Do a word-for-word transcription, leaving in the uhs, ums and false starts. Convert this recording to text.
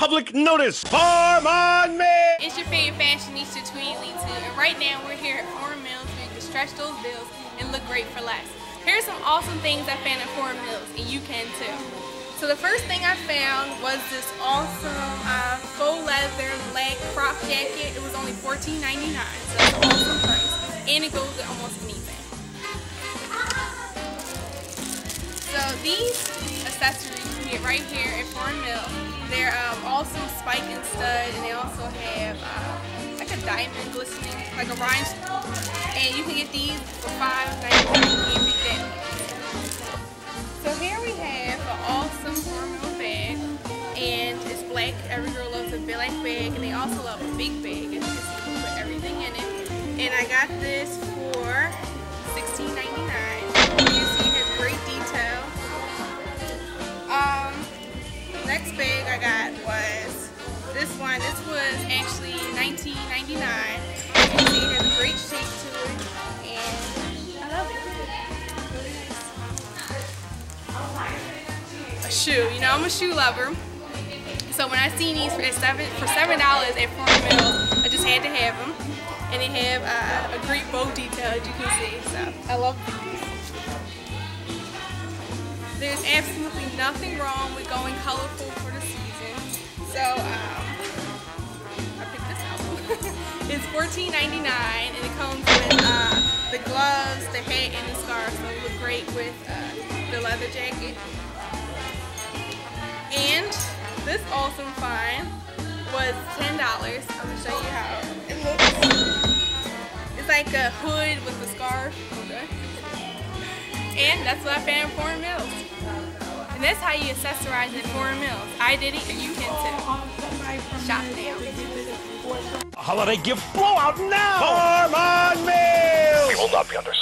public notice. Forman Mills! It's your favorite fashionista, Tweedy Lee, too. And right now we're here at Forman Mills where you can stretch those bills and look great for less. Here are some awesome things I found at Forman Mills, and you can too. So the first thing I found was this awesome uh, faux leather leg crop jacket. It was only fourteen ninety-nine, so that's an awesome price. And it goes with almost anything. So these accessories you can get right here at Forman Mills. They're um, also spike and stud, and they also have uh, like a diamond glistening, like a rhinestone. And you can get these for five ninety-nine. So here we have an awesome Forman Mills bag, and it's black. Every girl loves a black bag, and they also love a big bag. It's just cool with everything in it. And I got this for sixteen ninety-nine. You see it has great detail. Um, next bag I got was this one. This was actually nineteen ninety-nine. You see it has a great shape to it, and I love it. Shoe. You know, I'm a shoe lover, so when I seen these for seven for seven dollars at Forman Mills, I just had to have them, and they have uh, a great bow detail, as you can see. So I love these. There's absolutely nothing wrong with going colorful for the season. So um, I picked this up. It's fourteen ninety-nine, and it comes with uh, the gloves, the hat, and the scarf. So it look great with uh, the leather jacket. And this awesome find was ten dollars. I'm going to show you how it looks. It's like a hood with a scarf. Okay. And that's what I found at Forman Mills. And that's how you accessorize at Forman Mills. I did it, and you can too. Shop now. Holiday gift blowout now! Forman Mills! We will not be under